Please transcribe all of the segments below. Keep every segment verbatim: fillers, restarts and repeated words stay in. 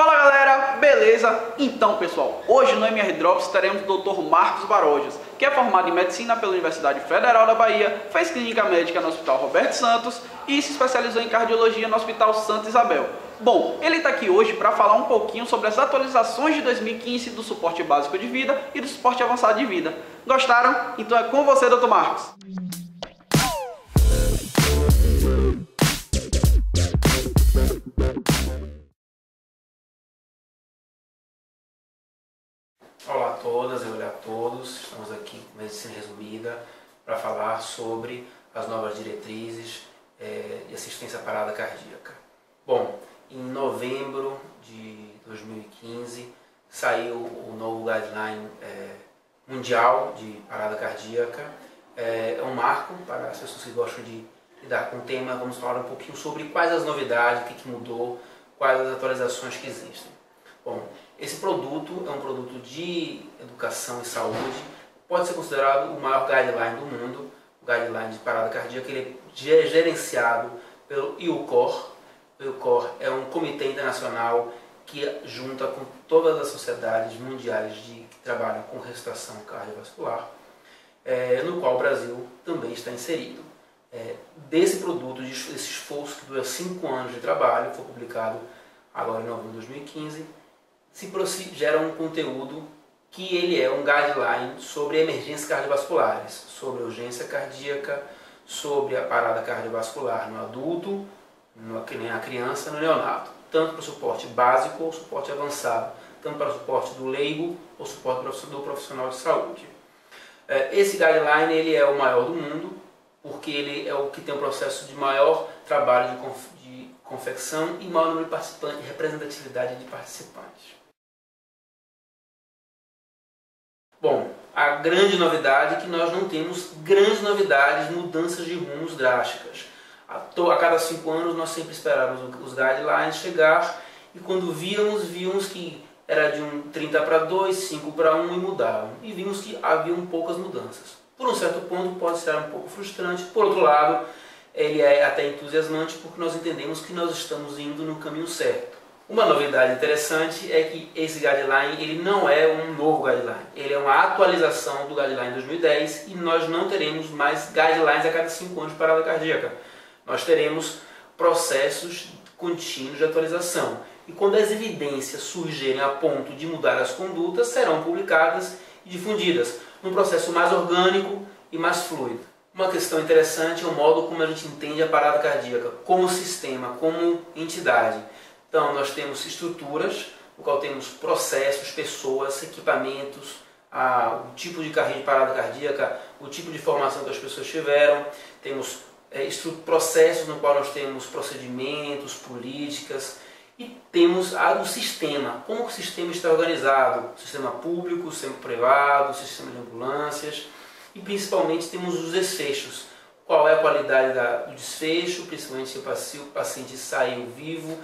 Fala galera, beleza? Então pessoal, hoje no M R Drops teremos o doutor Marcos Barojas, que é formado em Medicina pela Universidade Federal da Bahia, fez clínica médica no Hospital Roberto Santos e se especializou em cardiologia no Hospital Santa Isabel. Bom, ele está aqui hoje para falar um pouquinho sobre as atualizações de dois mil e quinze do suporte básico de vida e do suporte avançado de vida. Gostaram? Então é com você, doutor Marcos. Olá a todas, olá a todos, estamos aqui com Medicina Resumida para falar sobre as novas diretrizes é, de assistência à parada cardíaca. Bom, em novembro de dois mil e quinze saiu o novo guideline é, mundial de parada cardíaca, é, é um marco para as pessoas que gostam de lidar com o tema. Vamos falar um pouquinho sobre quais as novidades, o que, que mudou, quais as atualizações que existem. Bom, esse produto é um produto de educação e saúde, pode ser considerado o maior guideline do mundo, o guideline de parada cardíaca. Ele é gerenciado pelo I U C O R. O I U C O R é um comitê internacional que junta com todas as sociedades mundiais de, que trabalham com ressuscitação cardiovascular, é, no qual o Brasil também está inserido. É, desse produto, desse esforço que dura cinco anos de trabalho, foi publicado agora em novembro de dois mil e quinze, se gera um conteúdo que ele é um guideline sobre emergências cardiovasculares, sobre urgência cardíaca, sobre a parada cardiovascular no adulto, no, que nem na criança, no neonato, tanto para o suporte básico ou suporte avançado, tanto para o suporte do leigo ou suporte do profissional de saúde. Esse guideline ele é o maior do mundo, porque ele é o que tem o processo de maior trabalho de, conf de confecção e maior número de participantes, representatividade de participantes. Bom, a grande novidade é que nós não temos grandes novidades, mudanças de rumos drásticas. A, a cada cinco anos nós sempre esperávamos os guidelines chegar e quando víamos, víamos que era de um trinta para dois, cinco para um e mudavam. E vimos que haviam poucas mudanças. Por um certo ponto pode ser um pouco frustrante, por outro lado ele é até entusiasmante porque nós entendemos que nós estamos indo no caminho certo. Uma novidade interessante é que esse guideline ele não é um novo guideline, ele é uma atualização do guideline dois mil e dez e nós não teremos mais guidelines a cada cinco anos de parada cardíaca. Nós teremos processos contínuos de atualização e quando as evidências surgirem a ponto de mudar as condutas, serão publicadas e difundidas num processo mais orgânico e mais fluido. Uma questão interessante é o modo como a gente entende a parada cardíaca, como sistema, como entidade. Então, nós temos estruturas, no qual temos processos, pessoas, equipamentos, a, o tipo de carrinho de parada cardíaca, o tipo de formação que as pessoas tiveram. Temos é, processos no qual nós temos procedimentos, políticas e temos a, o sistema, como o sistema está organizado, o sistema público, o sistema privado, o sistema de ambulâncias e principalmente temos os desfechos. Qual é a qualidade da, do desfecho, principalmente se o paciente saiu vivo,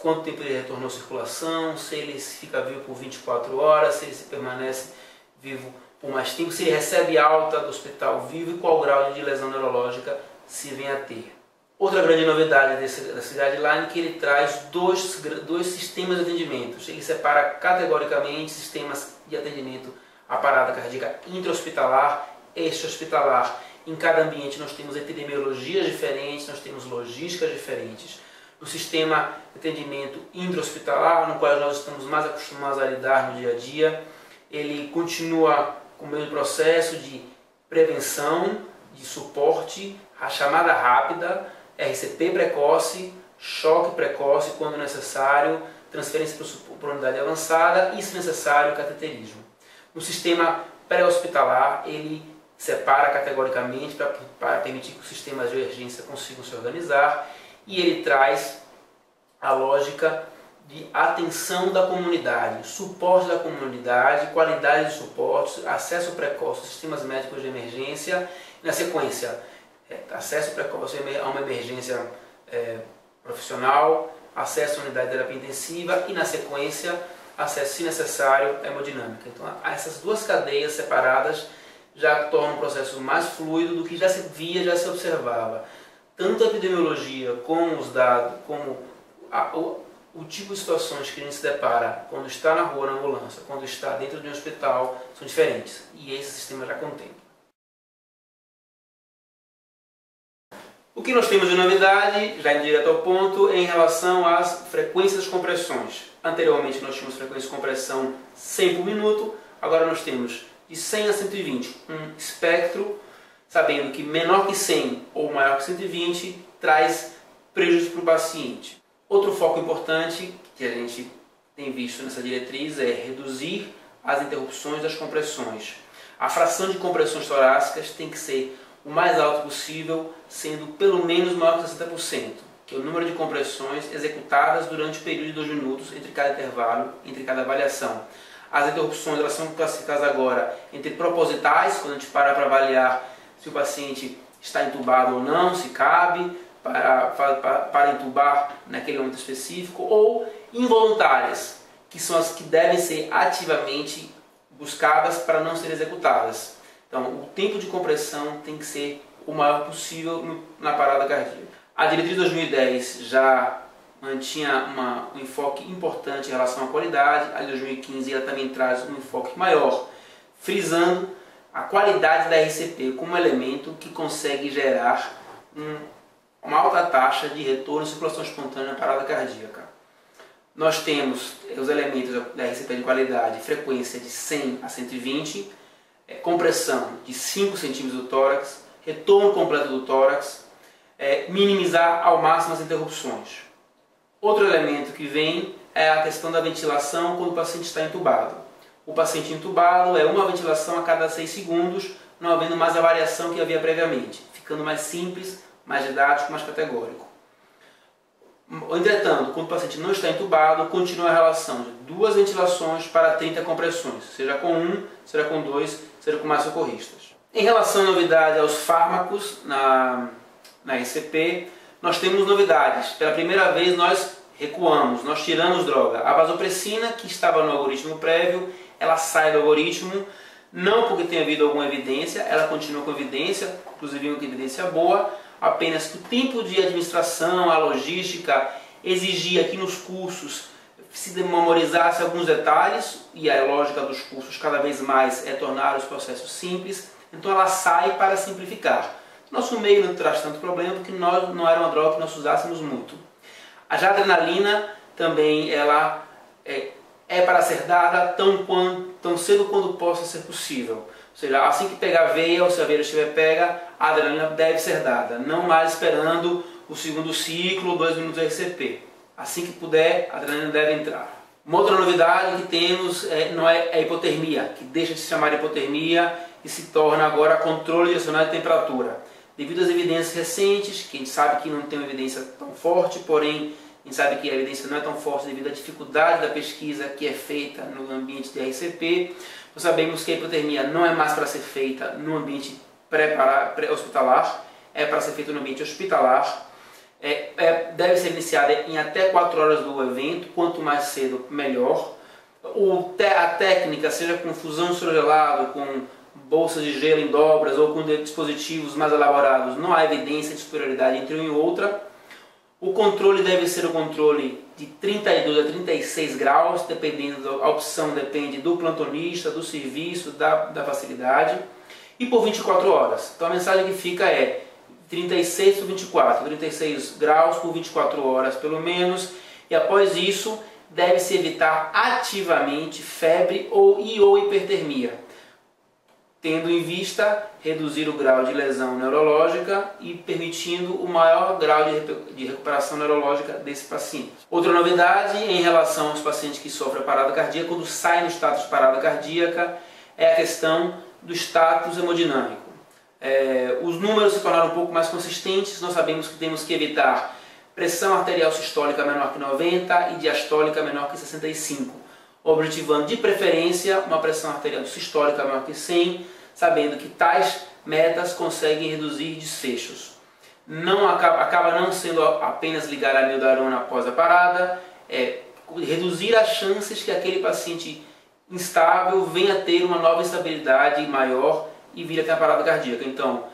quanto tempo ele retornou à circulação, se ele fica vivo por vinte e quatro horas, se ele se permanece vivo por mais tempo, se ele recebe alta do hospital vivo e qual grau de lesão neurológica se vem a ter. Outra grande novidade desse, desse guideline é que ele traz dois, dois sistemas de atendimento. Ele separa categoricamente sistemas de atendimento à parada cardíaca intra-hospitalar e extra-hospitalar. Em cada ambiente nós temos epidemiologias diferentes, nós temos logísticas diferentes. No sistema de atendimento intra-hospitalar, no qual nós estamos mais acostumados a lidar no dia a dia, ele continua com o mesmo processo de prevenção, de suporte, a chamada rápida, R C P precoce, choque precoce quando necessário, transferência para a unidade avançada e, se necessário, cateterismo. No sistema pré-hospitalar, ele separa categoricamente para, para permitir que os sistemas de urgência consigam se organizar. E ele traz a lógica de atenção da comunidade, suporte da comunidade, qualidade de suporte, acesso precoce aos sistemas médicos de emergência, e na sequência, acesso precoce a uma emergência é, profissional, acesso à unidade de terapia intensiva e, na sequência, acesso, se necessário, à hemodinâmica. Então, essas duas cadeias separadas já tornam o processo mais fluido do que já se via, já se observava. Tanto a epidemiologia como os dados, como a, o, o tipo de situações que a gente se depara quando está na rua, na ambulância, quando está dentro de um hospital, são diferentes. E esse sistema já contempla. O que nós temos de novidade, já indo direto ao ponto, é em relação às frequências de compressões. Anteriormente nós tínhamos frequência de compressão cem por minuto, agora nós temos de cem a cento e vinte, um espectro, sabendo que menor que cem ou maior que cento e vinte traz prejuízo para o paciente. Outro foco importante que a gente tem visto nessa diretriz é reduzir as interrupções das compressões. A fração de compressões torácicas tem que ser o mais alto possível, sendo pelo menos maior que sessenta por cento, que é o número de compressões executadas durante o período de dois minutos entre cada intervalo, entre cada avaliação. As interrupções elas são classificadas agora entre propositais, quando a gente para para avaliar se o paciente está entubado ou não, se cabe, para, para, para entubar naquele momento específico, ou involuntárias, que são as que devem ser ativamente buscadas para não serem executadas. Então, o tempo de compressão tem que ser o maior possível na parada cardíaca. A diretriz dois mil e dez já mantinha uma, um enfoque importante em relação à qualidade. A de dois mil e quinze ela também traz um enfoque maior, frisando a qualidade da R C P como elemento que consegue gerar um, uma alta taxa de retorno e circulação espontânea na parada cardíaca. Nós temos os elementos da R C P de qualidade, frequência de cem a cento e vinte, É, compressão de cinco centímetros do tórax, retorno completo do tórax, é, minimizar ao máximo as interrupções. Outro elemento que vem é a questão da ventilação quando o paciente está entubado. O paciente entubado é uma ventilação a cada seis segundos, não havendo mais a variação que havia previamente, ficando mais simples, mais didático, mais categórico. Entretanto, quando o paciente não está entubado, continua a relação de duas ventilações para trinta compressões, seja com um, seja com dois, seja com mais socorristas. Em relação à novidade aos fármacos na, na R C P, nós temos novidades. Pela primeira vez nós recuamos, nós tiramos droga. A vasopressina, que estava no algoritmo prévio, ela sai do algoritmo, não porque tenha havido alguma evidência, ela continua com evidência, inclusive uma evidência boa, apenas que o tempo de administração, a logística, exigia que nos cursos se memorizasse alguns detalhes, e a lógica dos cursos cada vez mais é tornar os processos simples, então ela sai para simplificar. Nosso meio não traz tanto problema porque nós, não era uma droga que nós usássemos muito. A adrenalina também ela é, é para ser dada tão, quanto, tão cedo quanto possa ser possível. Ou seja, assim que pegar a veia, ou se a veia estiver pega, a adrenalina deve ser dada, não mais esperando o segundo ciclo, dois minutos de R C P. Assim que puder, a adrenalina deve entrar. Uma outra novidade que temos é, não é a hipotermia, que deixa de se chamar de hipotermia e se torna agora controle direcionado de temperatura. Devido às evidências recentes, que a gente sabe que não tem uma evidência tão forte, porém a gente sabe que a evidência não é tão forte devido à dificuldade da pesquisa que é feita no ambiente de R C P. Nós sabemos que a hipotermia não é mais para ser feita no ambiente pré-hospitalar, é para ser feita no ambiente hospitalar. É, é, deve ser iniciada em até quatro horas do evento, quanto mais cedo, melhor. O, a técnica, seja com fusão de soro gelado, com bolsas de gelo em dobras ou com dispositivos mais elaborados, não há evidência de superioridade entre uma e outra. O controle deve ser o controle de trinta e dois a trinta e seis graus, dependendo da a opção, depende do plantonista, do serviço, da, da facilidade, e por vinte e quatro horas. Então a mensagem que fica é trinta e seis por vinte e quatro, trinta e seis graus por vinte e quatro horas pelo menos, e após isso deve-se evitar ativamente febre ou, e ou hipertermia, tendo em vista reduzir o grau de lesão neurológica e permitindo o maior grau de recuperação neurológica desse paciente. Outra novidade em relação aos pacientes que sofrem parada cardíaca, quando saem do status de parada cardíaca, é a questão do status hemodinâmico. É, os números se tornaram um pouco mais consistentes, nós sabemos que temos que evitar pressão arterial sistólica menor que noventa e diastólica menor que sessenta e cinco. Objetivando de preferência uma pressão arterial sistólica maior que cem, sabendo que tais metas conseguem reduzir desfechos. Não acaba, acaba não sendo apenas ligar a amiodarona após a parada, é reduzir as chances que aquele paciente instável venha a ter uma nova instabilidade maior e vir a ter a parada cardíaca. Então,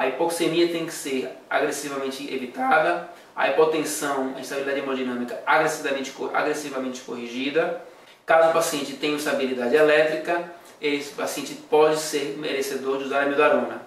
A hipoxemia tem que ser agressivamente evitada, a hipotensão, a instabilidade hemodinâmica agressivamente, agressivamente corrigida. Caso o paciente tenha instabilidade elétrica, esse paciente pode ser merecedor de usar a amiodarona.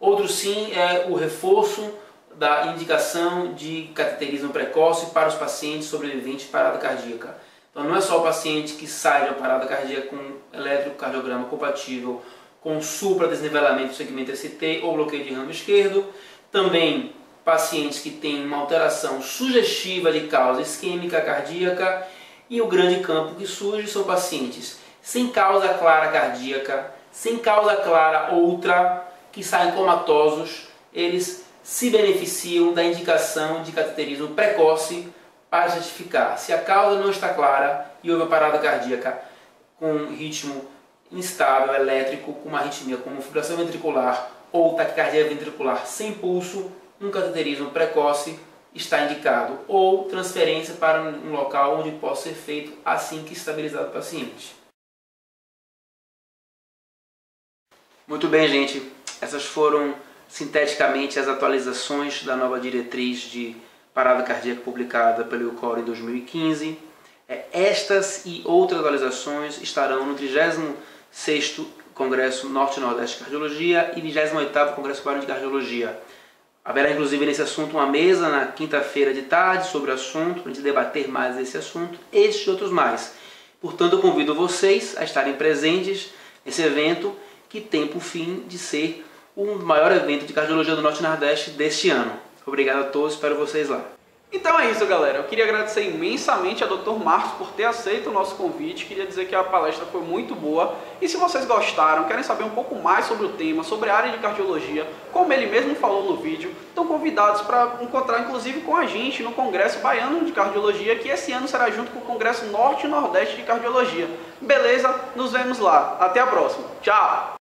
Outro sim é o reforço da indicação de cateterismo precoce para os pacientes sobreviventes de parada cardíaca. Então não é só o paciente que sai de uma parada cardíaca com eletrocardiograma compatível com supra desnivelamento do segmento S T ou bloqueio de ramo esquerdo, também pacientes que têm uma alteração sugestiva de causa isquêmica cardíaca, e o grande campo que surge são pacientes sem causa clara cardíaca, sem causa clara outra, que saem comatosos. Eles se beneficiam da indicação de cateterismo precoce para certificar se a causa não está clara e houve uma parada cardíaca com ritmo instável, elétrico, com uma arritmia como fibrilação ventricular ou taquicardia ventricular sem pulso, um cateterismo precoce está indicado, ou transferência para um local onde possa ser feito assim que estabilizado o paciente. Muito bem, gente. Essas foram sinteticamente as atualizações da nova diretriz de parada cardíaca publicada pelo I U C O R em dois mil e quinze. Estas e outras atualizações estarão no trigésimo sexto Congresso Norte e Nordeste de Cardiologia e vigésimo oitavo Congresso Baiano de Cardiologia. Haverá inclusive nesse assunto uma mesa na quinta-feira de tarde sobre o assunto, para a gente debater mais esse assunto, estes e outros mais. Portanto, eu convido vocês a estarem presentes nesse evento que tem por fim de ser o maior evento de cardiologia do Norte e Nordeste deste ano. Obrigado a todos, espero vocês lá. Então é isso, galera. Eu queria agradecer imensamente a doutor Marcos por ter aceito o nosso convite. Queria dizer que a palestra foi muito boa. E se vocês gostaram, querem saber um pouco mais sobre o tema, sobre a área de cardiologia, como ele mesmo falou no vídeo, estão convidados para encontrar inclusive com a gente no Congresso Baiano de Cardiologia, que esse ano será junto com o Congresso Norte e Nordeste de Cardiologia. Beleza? Nos vemos lá. Até a próxima. Tchau!